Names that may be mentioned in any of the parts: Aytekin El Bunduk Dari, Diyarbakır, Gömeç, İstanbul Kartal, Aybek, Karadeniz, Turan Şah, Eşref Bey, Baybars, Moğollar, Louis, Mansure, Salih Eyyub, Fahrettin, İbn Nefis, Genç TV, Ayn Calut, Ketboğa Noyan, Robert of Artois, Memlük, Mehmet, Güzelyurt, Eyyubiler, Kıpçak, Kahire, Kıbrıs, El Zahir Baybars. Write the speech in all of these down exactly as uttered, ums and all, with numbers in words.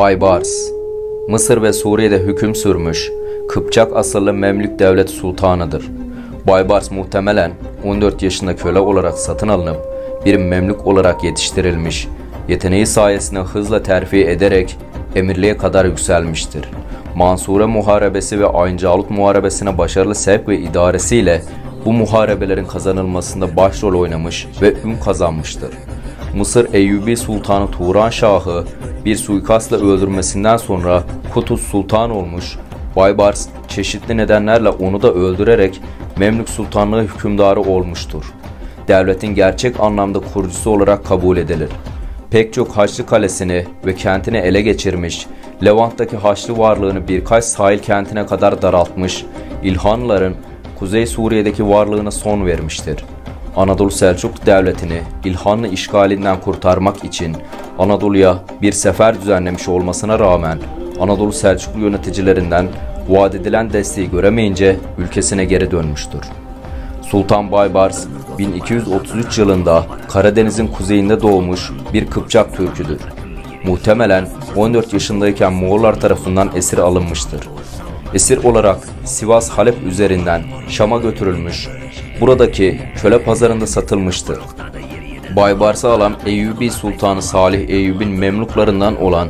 Baybars, Mısır ve Suriye'de hüküm sürmüş Kıpçak asıllı Memlük devlet sultanıdır. Baybars muhtemelen on dört yaşında köle olarak satın alınıp bir Memlük olarak yetiştirilmiş, yeteneği sayesinde hızla terfi ederek emirliğe kadar yükselmiştir. Mansure muharebesi ve Ayn Calut muharebesine başarılı sevk ve idaresiyle bu muharebelerin kazanılmasında başrol oynamış ve ün kazanmıştır. Mısır Eyyubi Sultanı Turan Şah'ı bir suikastla öldürmesinden sonra Kutuz Sultan olmuş, Baybars çeşitli nedenlerle onu da öldürerek Memlük Sultanlığı hükümdarı olmuştur. Devletin gerçek anlamda kurucusu olarak kabul edilir. Pek çok Haçlı kalesini ve kentini ele geçirmiş, Levant'taki Haçlı varlığını birkaç sahil kentine kadar daraltmış, İlhanlıların Kuzey Suriye'deki varlığına son vermiştir. Anadolu Selçuklu Devleti'ni İlhanlı işgalinden kurtarmak için Anadolu'ya bir sefer düzenlemiş olmasına rağmen Anadolu Selçuklu yöneticilerinden vaat edilen desteği göremeyince ülkesine geri dönmüştür. Sultan Baybars bin iki yüz otuz üç yılında Karadeniz'in kuzeyinde doğmuş bir Kıpçak Türküdür. Muhtemelen on dört yaşındayken Moğollar tarafından esir alınmıştır. Esir olarak Sivas Halep üzerinden Şam'a götürülmüş, buradaki köle pazarında satılmıştır. Baybars'ı alan Eyyubi Sultanı Salih Eyyub'in memluklarından olan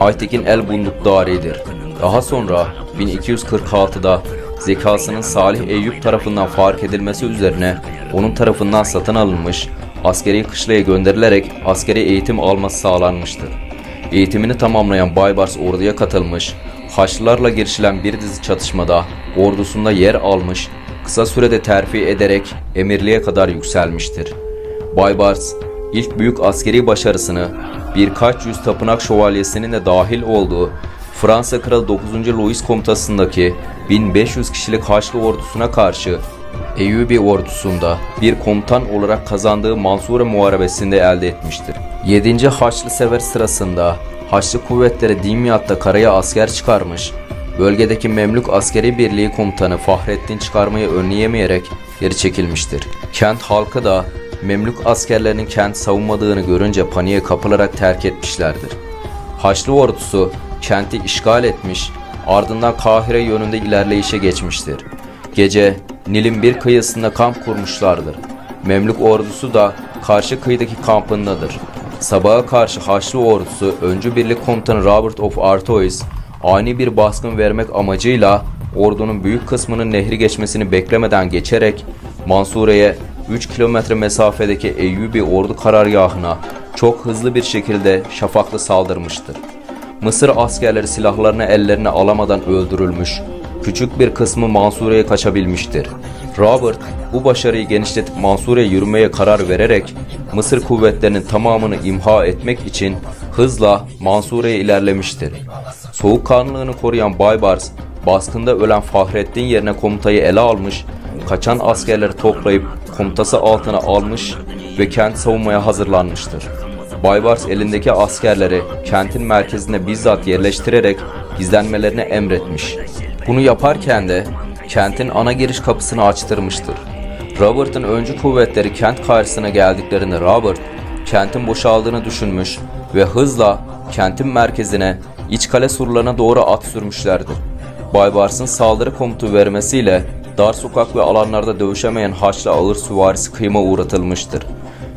Aytekin El Bunduk Dari'dir. Daha sonra bin iki yüz kırk altıda zekasının Salih Eyyub tarafından fark edilmesi üzerine onun tarafından satın alınmış, askeri kışlaya gönderilerek askeri eğitim alması sağlanmıştır. Eğitimini tamamlayan Baybars orduya katılmış, Haçlılarla girişilen bir dizi çatışmada ordusunda yer almış, kısa sürede terfi ederek emirliğe kadar yükselmiştir. Baybars ilk büyük askeri başarısını birkaç yüz tapınak şövalyesinin de dahil olduğu Fransa Kralı dokuzuncu Louis komutasındaki bin beş yüz kişilik Haçlı ordusuna karşı Eyyubi ordusunda bir komutan olarak kazandığı Mansure muharebesinde elde etmiştir. yedinci Haçlı Sefer sırasında Haçlı kuvvetleri Dimyat'ta karaya asker çıkarmış, bölgedeki Memlük Askeri Birliği Komutanı Fahrettin çıkarmayı önleyemeyerek geri çekilmiştir. Kent halkı da Memlük askerlerinin kent savunmadığını görünce paniğe kapılarak terk etmişlerdir. Haçlı ordusu kenti işgal etmiş, ardından Kahire yönünde ilerleyişe geçmiştir. Gece Nil'in bir kıyısında kamp kurmuşlardır. Memlük ordusu da karşı kıyıdaki kampındadır. Sabaha karşı Haçlı ordusu öncü birlik komutanı Robert of Artois ani bir baskın vermek amacıyla ordunun büyük kısmının nehri geçmesini beklemeden geçerek Mansure'ye üç kilometre mesafedeki Eyyubi ordu karargahına çok hızlı bir şekilde şafakla saldırmıştır. Mısır askerleri silahlarını ellerine alamadan öldürülmüş, küçük bir kısmı Mansure'ye kaçabilmiştir. Robert bu başarıyı genişletip Mansure'ye yürümeye karar vererek Mısır kuvvetlerinin tamamını imha etmek için hızla Mansure'ye ilerlemiştir. Soğukkanlılığını koruyan Baybars, baskında ölen Fahrettin yerine komutayı ele almış, kaçan askerleri toplayıp komutası altına almış ve kent savunmaya hazırlanmıştır. Baybars elindeki askerleri kentin merkezine bizzat yerleştirerek gizlenmelerini emretmiş. Bunu yaparken de kentin ana giriş kapısını açtırmıştır. Robert'ın öncü kuvvetleri kent karşısına geldiklerinde Robert, kentin boşaldığını düşünmüş ve hızla kentin merkezine, iç kale surlarına doğru at sürmüşlerdir. Baybars'ın saldırı komutu vermesiyle dar sokak ve alanlarda dövüşemeyen Haçlı ağır süvarisi kıyıma uğratılmıştır.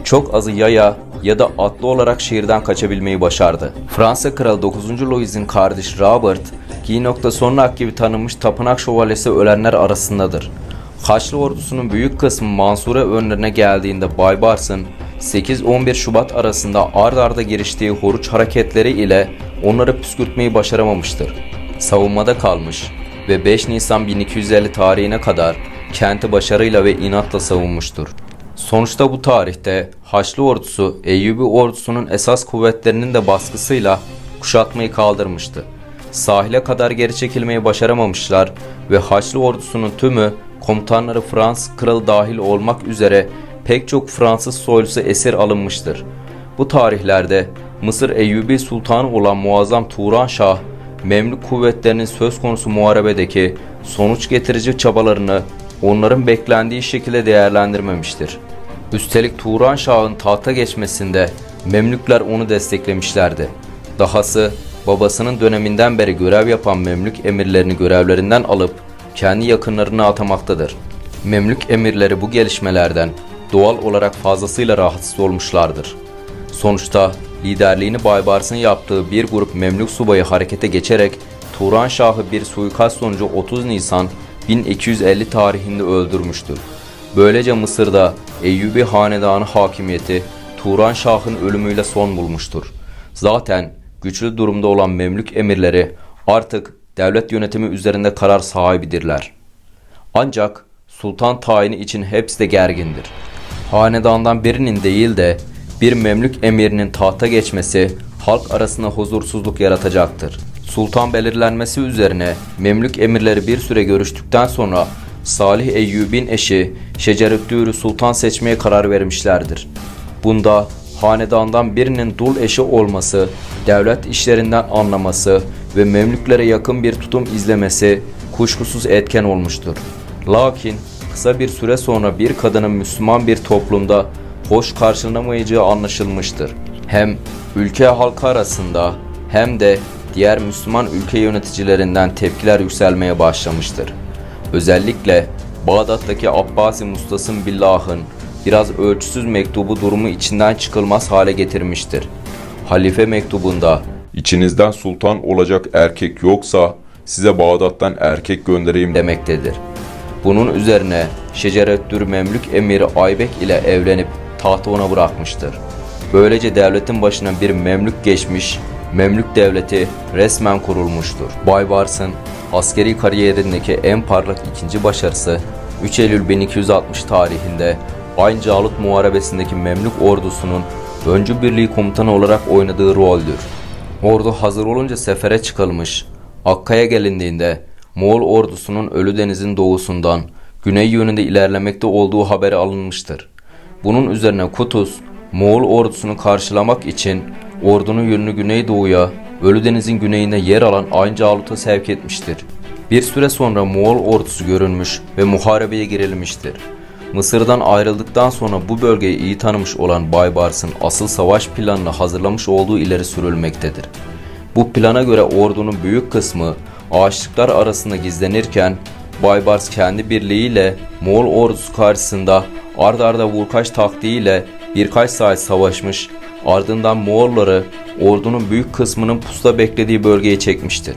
Çok azı yaya ya da atlı olarak şehirden kaçabilmeyi başardı. Fransa Kralı dokuzuncu Louis'in kardeşi Robert, G.Sonnak gibi tanınmış tapınak şövalyesi ölenler arasındadır. Haçlı ordusunun büyük kısmı Mansure önlerine geldiğinde Baybars'ın sekiz on bir Şubat arasında ard arda giriştiği horuç hareketleri ile onları püskürtmeyi başaramamıştır. Savunmada kalmış ve beş Nisan bin iki yüz elli tarihine kadar kenti başarıyla ve inatla savunmuştur. Sonuçta bu tarihte Haçlı ordusu Eyyubi ordusunun esas kuvvetlerinin de baskısıyla kuşatmayı kaldırmıştı. Sahile kadar geri çekilmeyi başaramamışlar ve Haçlı ordusunun tümü komutanları Fransız kralı dahil olmak üzere pek çok Fransız soylusu esir alınmıştır. Bu tarihlerde Mısır Eyyubi Sultanı olan muazzam Turan Şah, Memlük kuvvetlerinin söz konusu muharebedeki sonuç getirici çabalarını onların beklendiği şekilde değerlendirmemiştir. Üstelik Turan Şah'ın tahta geçmesinde Memlükler onu desteklemişlerdi. Dahası babasının döneminden beri görev yapan Memlük emirlerini görevlerinden alıp kendi yakınlarına atamaktadır. Memlük emirleri bu gelişmelerden doğal olarak fazlasıyla rahatsız olmuşlardır. Sonuçta liderliğini Baybars'ın yaptığı bir grup Memlük subayı harekete geçerek Turan Şah'ı bir suikast sonucu otuz Nisan bin iki yüz elli tarihinde öldürmüştür. Böylece Mısır'da Eyyubi hanedanı hakimiyeti Turan Şah'ın ölümüyle son bulmuştur. Zaten güçlü durumda olan Memlük emirleri artık devlet yönetimi üzerinde karar sahibidirler. Ancak sultan tayini için hepsi de gergindir. Hanedandan birinin değil de bir Memlük emirinin tahta geçmesi halk arasında huzursuzluk yaratacaktır. Sultan belirlenmesi üzerine Memlük emirleri bir süre görüştükten sonra Salih Eyyub'in eşi Şecer-üd Dürr'ü sultan seçmeye karar vermişlerdir. Bunda hanedandan birinin dul eşi olması, devlet işlerinden anlaması ve Memlüklere yakın bir tutum izlemesi kuşkusuz etken olmuştur. Lakin kısa bir süre sonra bir kadının Müslüman bir toplumda hoş karşılanamayacağı anlaşılmıştır. Hem ülke halkı arasında hem de diğer Müslüman ülke yöneticilerinden tepkiler yükselmeye başlamıştır. Özellikle Bağdat'taki Abbasi Mustasım Billah'ın biraz ölçüsüz mektubu durumu içinden çıkılmaz hale getirmiştir. Halife mektubunda "İçinizden sultan olacak erkek yoksa size Bağdat'tan erkek göndereyim" demektedir. Bunun üzerine Şeceret Dür Memlük emiri Aybek ile evlenip tahtı ona bırakmıştır. Böylece devletin başına bir Memlük geçmiş, Memlük devleti resmen kurulmuştur. Baybars'ın askeri kariyerindeki en parlak ikinci başarısı üç Eylül bin iki yüz altmış tarihinde Ayn Calut Muharebesi'ndeki Memlük ordusunun öncü birliği komutanı olarak oynadığı roldür. Ordu hazır olunca sefere çıkılmış, Akka'ya gelindiğinde Moğol ordusunun Ölüdeniz'in doğusundan güney yönünde ilerlemekte olduğu haberi alınmıştır. Bunun üzerine Kutuz, Moğol ordusunu karşılamak için ordunun yönünü güneydoğuya, Ölüdeniz'in güneyine yer alan Ayn Calut'a sevk etmiştir. Bir süre sonra Moğol ordusu görünmüş ve muharebeye girilmiştir. Mısır'dan ayrıldıktan sonra bu bölgeyi iyi tanımış olan Baybars'ın asıl savaş planını hazırlamış olduğu ileri sürülmektedir. Bu plana göre ordunun büyük kısmı ağaçlıklar arasında gizlenirken Baybars kendi birliğiyle Moğol ordusu karşısında ard arda vurkaç taktiğiyle birkaç saat savaşmış, ardından Moğolları ordunun büyük kısmının pusuda beklediği bölgeye çekmiştir.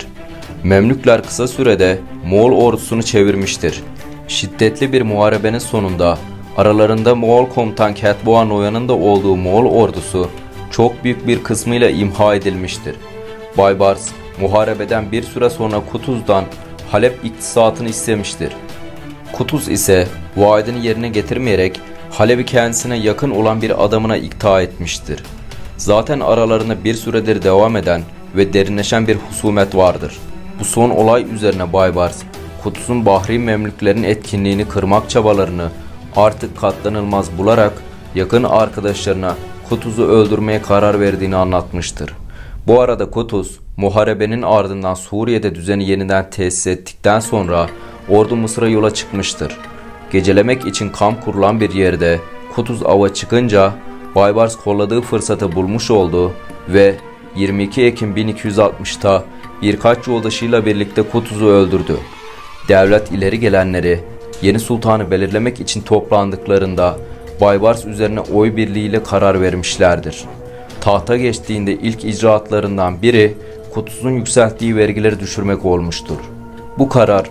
Memlükler kısa sürede Moğol ordusunu çevirmiştir. Şiddetli bir muharebenin sonunda aralarında Moğol komutan Ketboğa Noyan'ın da olduğu Moğol ordusu çok büyük bir kısmıyla imha edilmiştir. Baybars muharebeden bir süre sonra Kutuz'dan Halep iktisatını istemiştir. Kutuz ise vaadini yerine getirmeyerek Halep'i kendisine yakın olan bir adamına ikta etmiştir. Zaten aralarında bir süredir devam eden ve derinleşen bir husumet vardır. Bu son olay üzerine Baybars, Kutuz'un Bahri Memlüklerin etkinliğini kırmak çabalarını artık katlanılmaz bularak yakın arkadaşlarına Kutuz'u öldürmeye karar verdiğini anlatmıştır. Bu arada Kutuz, muharebenin ardından Suriye'de düzeni yeniden tesis ettikten sonra ordu Mısır'a yola çıkmıştır. Gecelemek için kamp kurulan bir yerde Kutuz ava çıkınca Baybars kolladığı fırsatı bulmuş oldu ve yirmi iki Ekim bin iki yüz altmışta birkaç yoldaşıyla birlikte Kutuz'u öldürdü. Devlet ileri gelenleri yeni sultanı belirlemek için toplandıklarında Baybars üzerine oy birliğiyle karar vermişlerdir. Tahta geçtiğinde ilk icraatlarından biri Kutuz'un yükselttiği vergileri düşürmek olmuştur. Bu karar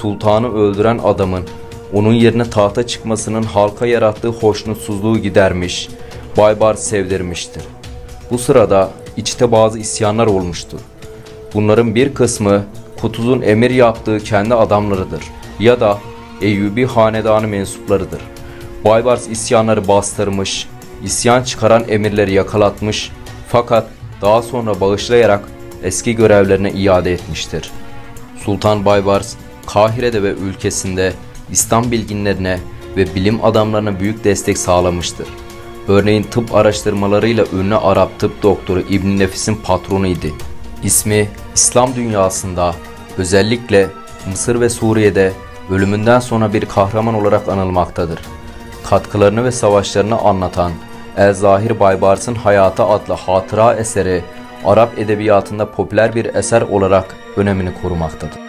sultanı öldüren adamın onun yerine tahta çıkmasının halka yarattığı hoşnutsuzluğu gidermiş, Baybars sevdirmiştir. Bu sırada içte bazı isyanlar olmuştur. Bunların bir kısmı Kutuz'un emir yaptığı kendi adamlarıdır ya da Eyyubi hanedanı mensuplarıdır. Baybars isyanları bastırmış, isyan çıkaran emirleri yakalatmış fakat daha sonra bağışlayarak eski görevlerine iade etmiştir. Sultan Baybars, Kahire'de ve ülkesinde İslam bilginlerine ve bilim adamlarına büyük destek sağlamıştır. Örneğin tıp araştırmalarıyla ünlü Arap tıp doktoru İbn Nefis'in patronuydu. İsmi İslam dünyasında özellikle Mısır ve Suriye'de ölümünden sonra bir kahraman olarak anılmaktadır. Katkılarını ve savaşlarını anlatan El Zahir Baybars'ın Hayatı adlı hatıra eseri Arap edebiyatında popüler bir eser olarak önemini korumaktadır.